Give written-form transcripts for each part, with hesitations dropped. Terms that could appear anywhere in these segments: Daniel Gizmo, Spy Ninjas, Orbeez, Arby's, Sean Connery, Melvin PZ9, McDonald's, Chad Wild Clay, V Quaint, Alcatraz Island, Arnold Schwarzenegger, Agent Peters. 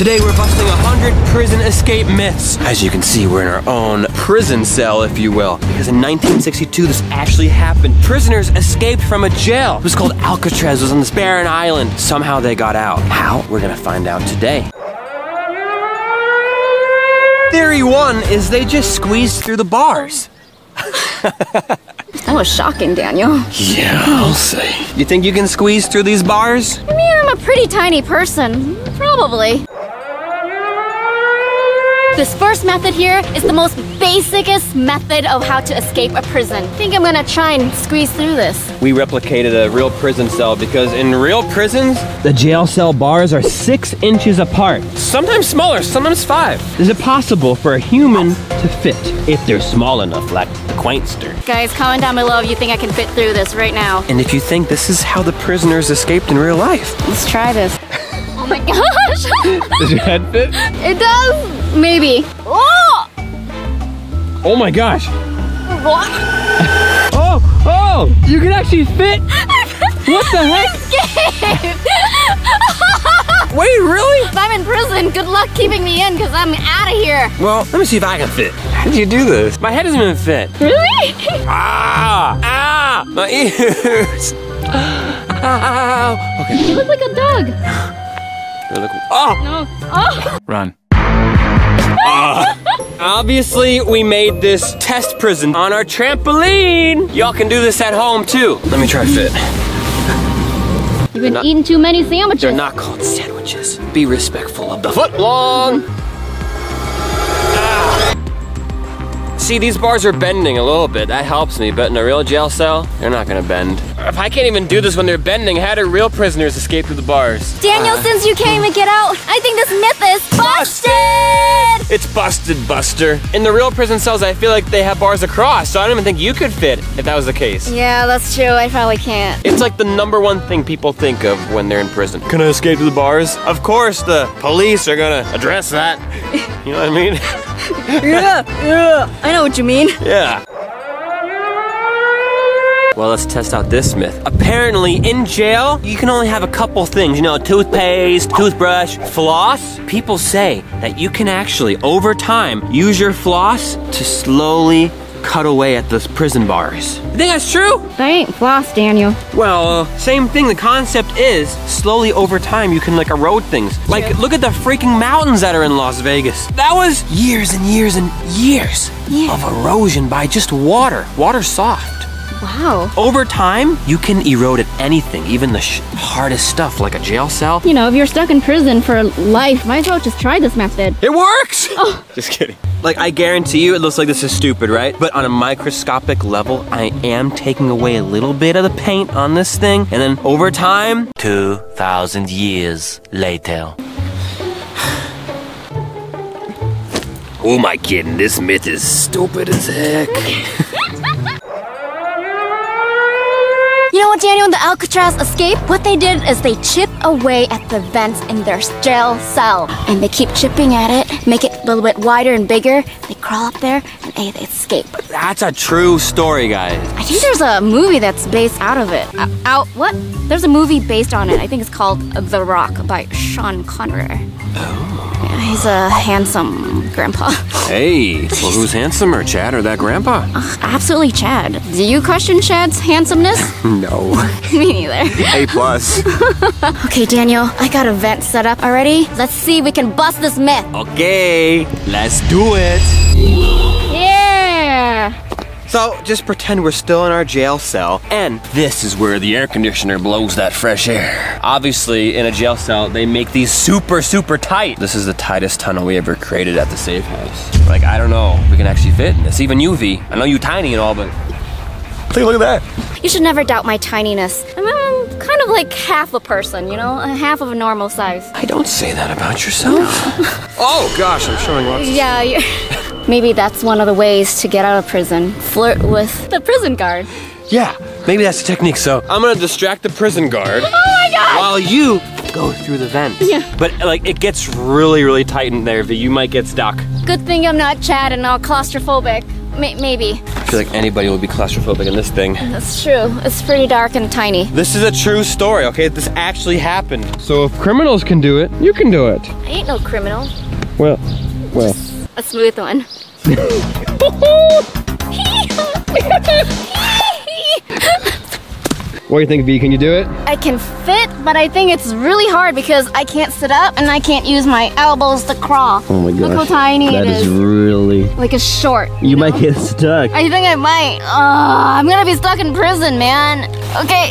Today we're busting 100 prison escape myths. As you can see, we're in our own prison cell, if you will, because in 1962 this actually happened. Prisoners escaped from a jail. It was called Alcatraz. It was on this barren island. Somehow they got out. How? We're gonna find out today. Theory one is they just squeezed through the bars. That was shocking, Daniel. Yeah, I'll say. You think you can squeeze through these bars? I mean, I'm a pretty tiny person. Probably. This first method here is the most basicest method of how to escape a prison. I think I'm gonna try and squeeze through this. We replicated a real prison cell because in real prisons, the jail cell bars are 6 inches apart. Sometimes smaller, sometimes 5. Is it possible for a human to fit if they're small enough, like the Quaintster? Guys, comment down below if you think I can fit through this right now. And if you think this is how the prisoners escaped in real life. Let's try this. Oh my gosh! Does your head fit? It does! Maybe. Oh! Oh my gosh. What? Oh, you can actually fit. What the heck? Wait, really? If I'm in prison, good luck keeping me in because I'm out of here. Well, let me see if I can fit. How did you do this? My head doesn't even fit. Really? Ah! My ears. Ow. Okay. You look like a dog. Oh! No. Oh! Run. Obviously, we made this test prison on our trampoline. Y'all can do this at home, too. Let me try fit. You've been eating too many sandwiches. They're not called sandwiches. Be respectful of the footlong. Ah. See, these bars are bending a little bit. That helps me, but in a real jail cell, they're not gonna bend. If I can't even do this when they're bending, how do real prisoners escape through the bars? Daniel, since you can't even get out, I think this myth is busted! It's busted, Buster. In the real prison cells, I feel like they have bars across, so I don't even think you could fit if that was the case. Yeah, that's true. I probably can't. It's like the #1 thing people think of when they're in prison. Can I escape through the bars? Of course, the police are gonna address that. You know what I mean? Yeah, I know what you mean. Yeah. Well, let's test out this myth. Apparently, in jail, you can only have a couple things. You know, toothpaste, toothbrush, floss. People say that you can actually, over time, use your floss to slowly cut away at those prison bars. You think that's true? That ain't floss, Daniel. Well, same thing. The concept is slowly over time you can like erode things. Like, look at the freaking mountains that are in Las Vegas. That was years and years and years of erosion by just water. Water's soft. Wow. Over time, you can erode at anything, even the hardest stuff like a jail cell. You know, if you're stuck in prison for life, might as well just try this method. It works! Oh. Just kidding. Like, I guarantee you it looks like this is stupid, right? But on a microscopic level, I am taking away a little bit of the paint on this thing, and then over time, 2,000 years later. Who am I kidding? This myth is stupid as heck. You know what, Daniel, in the Alcatraz escape, what they did is they chip away at the vents in their jail cell. And they keep chipping at it, make it a little bit wider and bigger. They crawl up there, and hey, they escape. That's a true story, guys. I think there's a movie that's based out of it. Out, what? There's a movie based on it. I think it's called The Rock by Sean Connery. Oh. Yeah, he's a handsome grandpa. Hey, well, who's handsomer, Chad or that grandpa? Absolutely Chad. Do you question Chad's handsomeness? No. Me neither. A+. Okay, Daniel, I got a vent set up already. Let's see if we can bust this myth. Okay, let's do it. Yeah. So, just pretend we're still in our jail cell, and this is where the air conditioner blows that fresh air. Obviously, in a jail cell, they make these super, super tight. This is the tightest tunnel we ever created at the safe house. Like, I don't know, we can actually fit in this. Even you, V. I know you tiny and all, but take a look at that. You should never doubt my tininess. I'm kind of like half a person, you know? Half of a normal size. I don't say that about yourself. Oh, gosh, I'm showing lots of stuff. Maybe that's one of the ways to get out of prison. Flirt with the prison guard. Yeah, maybe that's the technique. So I'm gonna distract the prison guard. Oh my God! While you go through the vent. Yeah. But like, it gets really, really tight in there that you might get stuck. Good thing I'm not Chad and all claustrophobic. Maybe. I feel like anybody would be claustrophobic in this thing. That's true. It's pretty dark and tiny. This is a true story, okay? This actually happened. So if criminals can do it, you can do it. I ain't no criminal. Well, well. Just a smooth one. What do you think, V? Can you do it? I can fit, but I think it's really hard because I can't sit up and I can't use my elbows to crawl. Oh my gosh. Look how tiny it is. That is really... like a short. You might get stuck. I think I might. I'm gonna be stuck in prison, man. Okay.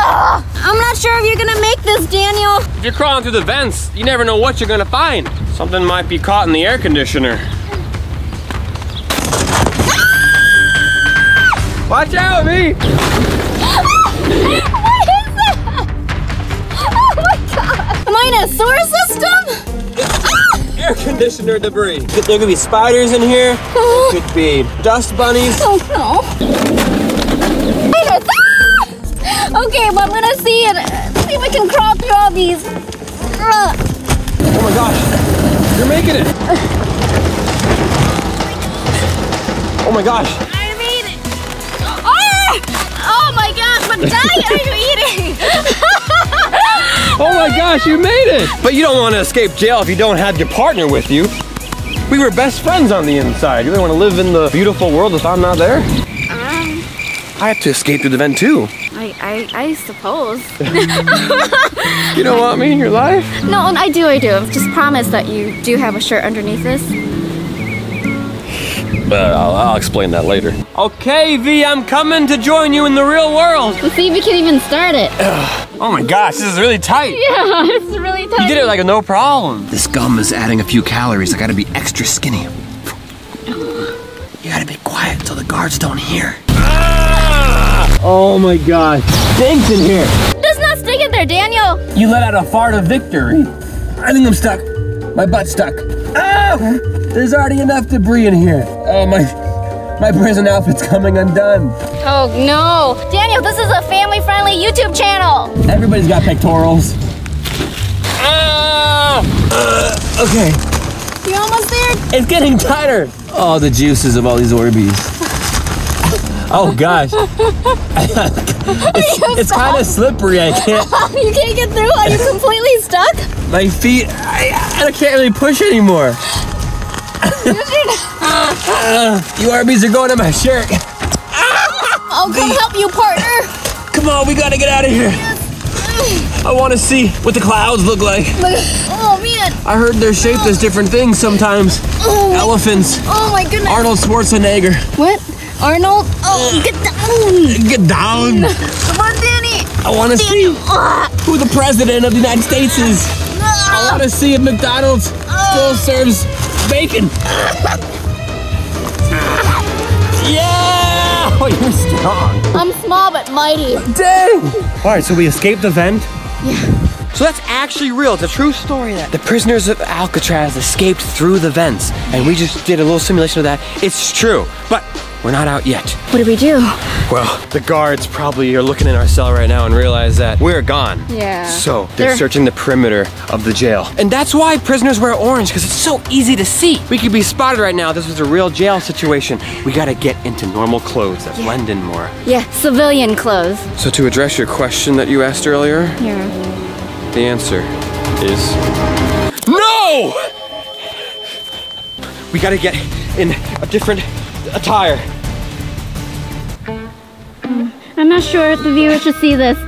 I'm not sure if you're gonna make this, Daniel. If you're crawling through the vents, you never know what you're gonna find. Something might be caught in the air conditioner. Watch out, me! What is that? Oh my god! Am I in a sewer system? It's air conditioner debris. There could be spiders in here. There could be dust bunnies. Oh no! Okay, but I'm gonna see it. See if I can crawl through all these. Oh my gosh! You're making it! Oh my gosh! Diet are you eating? Oh my gosh, you made it! But you don't want to escape jail if you don't have your partner with you. We were best friends on the inside. You really want to live in the beautiful world if I'm not there? I have to escape through the vent too. I suppose. You don't want me in your life? No, I do. Just promise that you do have a shirt underneath this. But I'll explain that later. Okay, V, I'm coming to join you in the real world. Let's see if we can even start it. Oh my gosh, this is really tight. Yeah, it's really tight. You did it like a no problem. This gum is adding a few calories. I gotta be extra skinny. You gotta be quiet so the guards don't hear. Oh my gosh, stinks in here. It does not stink in there, Daniel. You let out a fart of victory. I think I'm stuck. My butt's stuck. Oh, there's already enough debris in here. Oh, my prison outfit's coming undone. Oh, no. Daniel, this is a family-friendly YouTube channel. Everybody's got pectorals. Okay. You're almost there. It's getting tighter. Oh, the juices of all these Orbeez. Oh, gosh. It's kind of slippery. I can't. You can't get through? Are you completely stuck? My feet, I can't really push anymore. You Arby's are going on my shirt. I'll come help you, partner. Come on, we gotta get out of here. I wanna see what the clouds look like. Oh man. I heard they're shaped as different things sometimes. Oh, elephants. Oh my goodness. Arnold Schwarzenegger. What? Arnold? Oh, get down. Get down. Come on, Danny. I wanna see who the president of the United States is. I want to see if McDonald's still serves bacon. Yeah! Oh, you're strong. I'm small but mighty. Dang! All right, so we escaped the vent. Yeah. So that's actually real. It's a true story. That the prisoners of Alcatraz escaped through the vents, and we just did a little simulation of that. It's true, but we're not out yet. What do we do? Well, the guards probably are looking in our cell right now and realize that we're gone. Yeah. So they're searching the perimeter of the jail. And that's why prisoners wear orange, because it's so easy to see. We could be spotted right now. This was a real jail situation. We gotta get into normal clothes that blend in more. Yeah, civilian clothes. So to address your question that you asked earlier, the answer is no! We gotta get in a different attire. I'm not sure if the viewers should see this.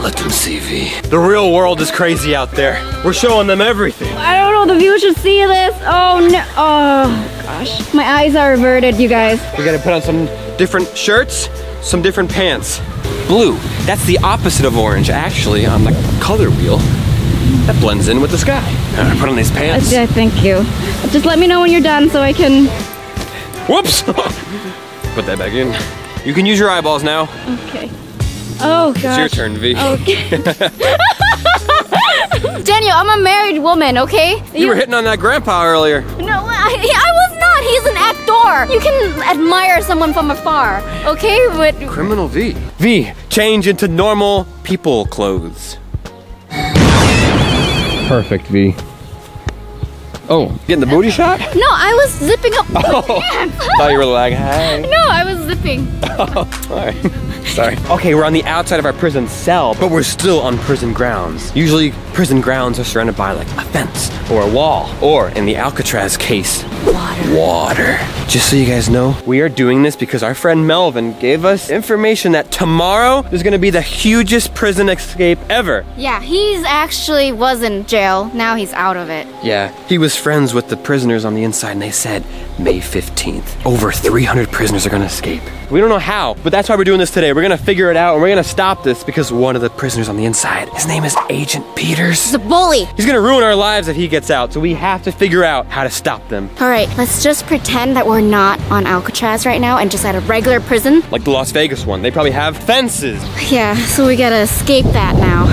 Let them see, V. The real world is crazy out there. We're showing them everything. I don't know, the viewers should see this. Oh no, oh gosh. My eyes are averted, you guys. We gotta put on some different shirts, some different pants. Blue, that's the opposite of orange, actually, on the color wheel. That blends in with the sky. I'm gonna put on these pants. Yeah, thank you. Just let me know when you're done so I can... Whoops! Put that back in. You can use your eyeballs now. Okay. Oh gosh. It's your turn, V. Okay. Daniel, I'm a married woman, okay? You were hitting on that grandpa earlier. No, I was not. He's an actor. You can admire someone from afar, okay? But Criminal V. V, change into normal people clothes. Perfect, V. Oh, getting the booty shot? No, I was zipping up. Oh, thought you were like, hi. No, I was zipping. Oh, all right. Sorry. Okay, we're on the outside of our prison cell, but we're still on prison grounds. Usually, prison grounds are surrounded by like a fence or a wall, or in the Alcatraz case, water. Just so you guys know, we are doing this because our friend Melvin gave us information that tomorrow there's gonna be the hugest prison escape ever. Yeah, he actually was in jail. Now he's out of it. Yeah, he was friends with the prisoners on the inside, and they said May 15th, over 300 prisoners are gonna escape. We don't know how, but that's why we're doing this today. We're gonna figure it out, and we're gonna stop this because one of the prisoners on the inside, his name is Agent Peters. He's a bully. He's gonna ruin our lives if he gets out, so we have to figure out how to stop them. All right, let's just pretend that we're not on Alcatraz right now and just at a regular prison. Like the Las Vegas one, they probably have fences. Yeah, so we gotta escape that now.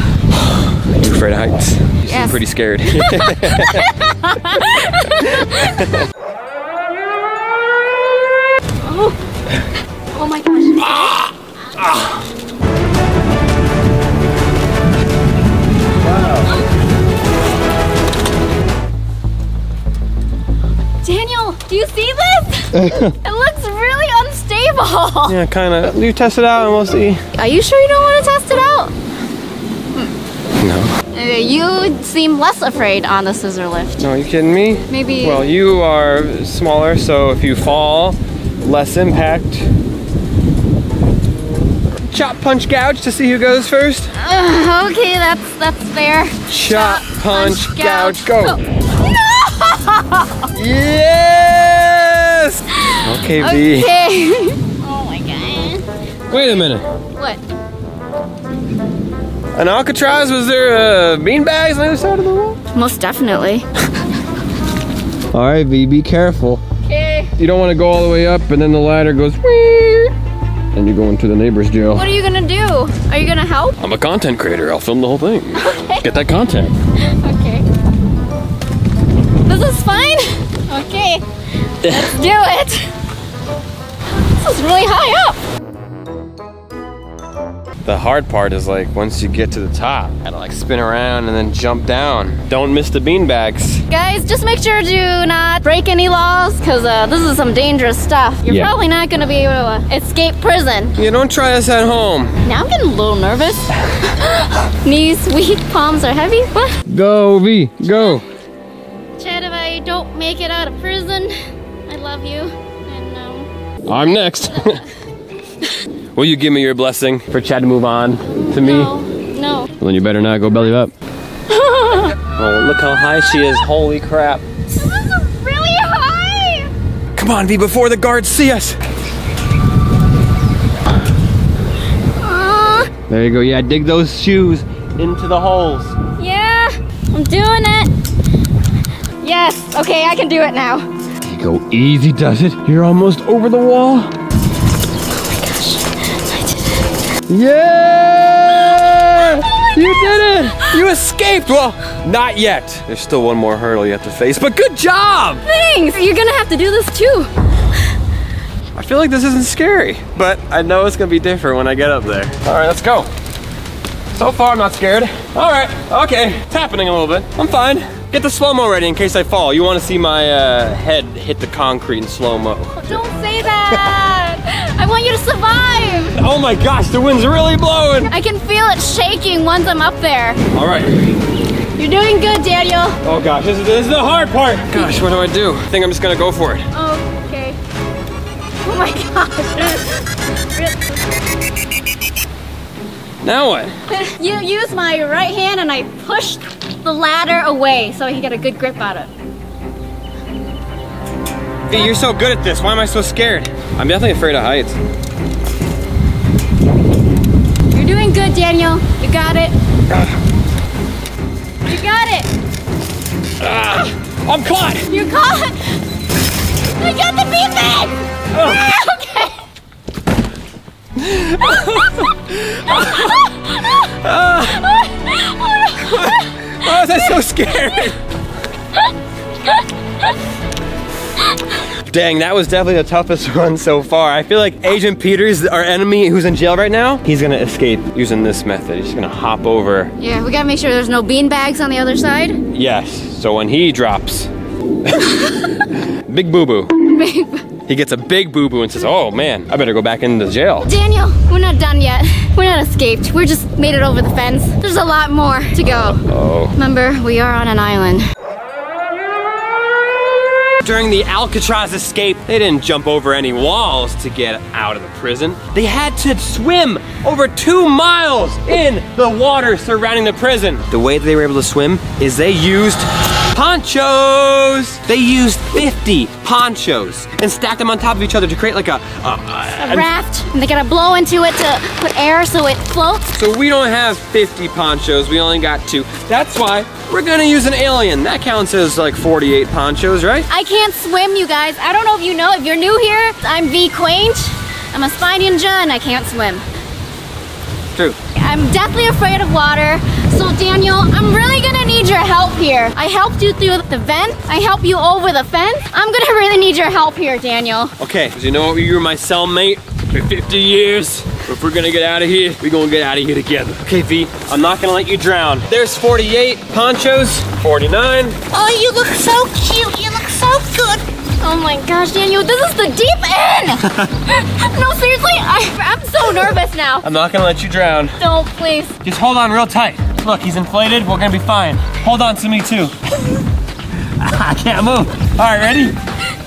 I'm too afraid of heights. You seem pretty scared. Oh my gosh. Ah! Ah! Wow. Daniel, do you see this? It looks really unstable. Yeah, kinda. You test it out and we'll see. Are you sure you don't want to test it out? No. You seem less afraid on the scissor lift. No, are you kidding me? Maybe. Well, you are smaller, so if you fall, less impact. Chop, punch, gouge to see who goes first. Okay, that's fair. Chop, punch, gouge, go. Oh. No! Yes! Okay, V. Okay. Oh my god. Wait a minute. What? An Alcatraz? Was there beanbags on the other side of the wall? Most definitely. All right, V, be careful. Okay. You don't want to go all the way up, and then the ladder goes. Wee! And you're going to the neighbor's jail. What are you gonna do? Are you gonna help? I'm a content creator. I'll film the whole thing. Okay. Get that content. Okay. This is fine? Okay. Let's do it. This is really high up. The hard part is like once you get to the top, gotta like spin around and then jump down. Don't miss the beanbags. Guys, just make sure to not break any laws, because this is some dangerous stuff. You're probably not going to be able to escape prison. Yeah, don't try this at home. Now I'm getting a little nervous. Knees weak, palms are heavy. What? Go, V, go. Chad, if I don't make it out of prison, I love you. And I'm next. Will you give me your blessing for Chad to move on to me? No. Well, then you better not go belly up. Oh, look how high she is. Holy crap. This is really high! Come on, V, before the guards see us! There you go. Yeah, dig those shoes into the holes. Yeah, I'm doing it. Yes, okay, I can do it now. You go easy, does it? You're almost over the wall. Oh my gosh, I did it. Yeah! You did it! You escaped! Well, not yet. There's still one more hurdle you have to face, but good job! Thanks! You're gonna have to do this too. I feel like this isn't scary, but I know it's gonna be different when I get up there. All right, let's go. So far, I'm not scared. All right, okay. It's happening a little bit. I'm fine. Get the slow-mo ready in case I fall. You wanna see my head hit the concrete in slow-mo. Oh, don't say that! I want you to survive! Oh my gosh, the wind's really blowing! I can feel it shaking once I'm up there. All right. You're doing good, Daniel. Oh gosh, this is the hard part. Gosh, what do I do? I think I'm just gonna go for it. Oh, okay. Oh my gosh. Now what? You use my right hand and I pushed the ladder away so I can get a good grip out of it. V, you're so good at this. Why am I so scared? I'm definitely afraid of heights. You're doing good, Daniel. You got it. You got it. I'm caught. You're caught. I got the beanbag. Okay. Oh, that's so scary. Dang, that was definitely the toughest one so far. I feel like Agent Peters, our enemy who's in jail right now, he's gonna escape using this method. He's just gonna hop over. Yeah, we gotta make sure there's no beanbags on the other side. Yes, so when he drops, Big boo-boo. He gets a big boo-boo and says, oh man, I better go back into jail. Daniel, we're not done yet. We're not escaped. We're just made it over the fence. There's a lot more to go. Uh-oh. Remember, we are on an island. During the Alcatraz escape, they didn't jump over any walls to get out of the prison. They had to swim over 2 miles in the water surrounding the prison. The way they were able to swim is they used ponchos. They used 50 ponchos and stacked them on top of each other to create like a raft. And they gotta blow into it to put air so it floats. So we don't have 50 ponchos, we only got 2. That's why we're gonna use an alien. That counts as like 48 ponchos, right? I can't swim, you guys. I don't know if you know, if you're new here, I'm V Quaint. I'm a Spy Ninja and I can't swim. True. I'm deathly afraid of water. So Daniel, I'm really gonna need your help here. I helped you through the vent. I helped you over the fence. I'm gonna really need your help here, Daniel. Okay, you know what? You were my cellmate for 50 years. If we're gonna get out of here, we're gonna get out of here together. Okay, V, I'm not gonna let you drown. There's 48 ponchos, 49. Oh, you look so cute. You look so good. Oh my gosh, Daniel, this is the deep end! No, seriously, I'm so nervous now. I'm not gonna let you drown. Don't, please. Just hold on real tight. Look, he's inflated, we're gonna be fine. Hold on to me too. I can't move. All right, ready?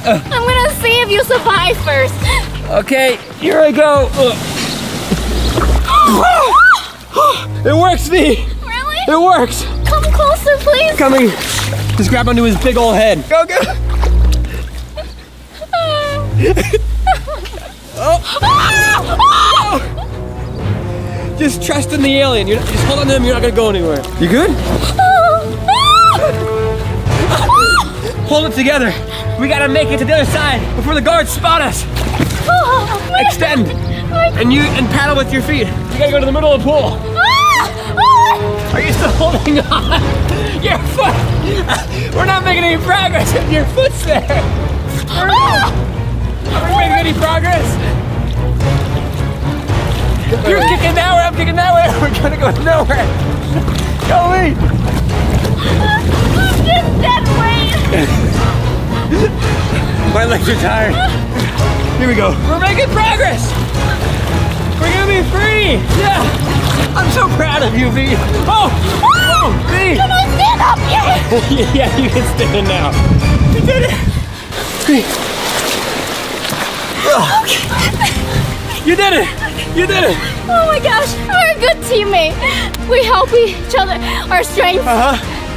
I'm gonna see if you survive first. Okay, here I go. It works, V. Really? It works. Come closer, please. Coming. Just grab onto his big old head. Go, go. Oh. Just trust in the alien. You're not, just hold on to him. You're not gonna go anywhere. You good? Hold it together. We gotta make it to the other side before the guards spot us. Extend and paddle with your feet. You gotta go to the middle of the pool. Are you still holding on? Your foot. We're not making any progress if your foot's there. Are we making any progress? You're kicking that way, I'm kicking that way. We're gonna go nowhere. Go me. I'm just dead weight. My legs are tired. Here we go. We're making progress. We're gonna be free. Yeah. I'm so proud of you, V. Oh, oh, V. Can I stand up yet? Yeah, you can stand now. We did it. Okay. You did it! You did it! Oh my gosh, we're a good teammate. We help each other. Our strengths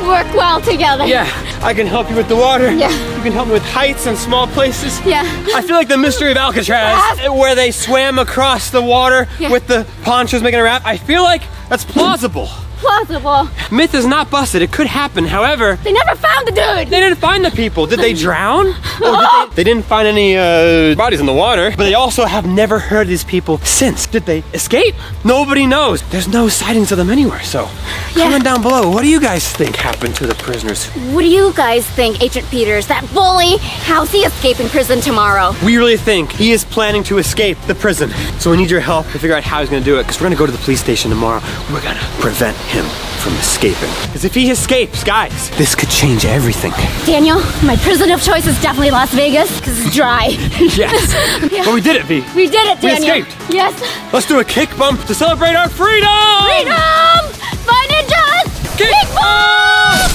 work well together. Yeah, I can help you with the water. Yeah. You can help me with heights and small places. Yeah. I feel like the mystery of Alcatraz, where they swam across the water with the ponchos making a raft, I feel like that's plausible. Plausible. Myth is not busted, it could happen, however. They never found the dude! They didn't find the people. Did they drown? Did they didn't find any bodies in the water, but they also have never heard of these people since. Did they escape? Nobody knows. There's no sightings of them anywhere, so comment down below. What do you guys think happened to the prisoners? What do you guys think, Agent Peters? That bully, how's he escaping prison tomorrow? We really think he is planning to escape the prison, so we need your help to figure out how he's gonna do it, because we're gonna go to the police station tomorrow. We're gonna prevent him from escaping. Because if he escapes, guys, this could change everything. Daniel, my prison of choice is definitely Las Vegas, because it's dry. Yes. But we did it, V. We did it, Daniel. We escaped. Yes. Let's do a kick bump to celebrate our freedom! Freedom! By Ninjas! Kick bump!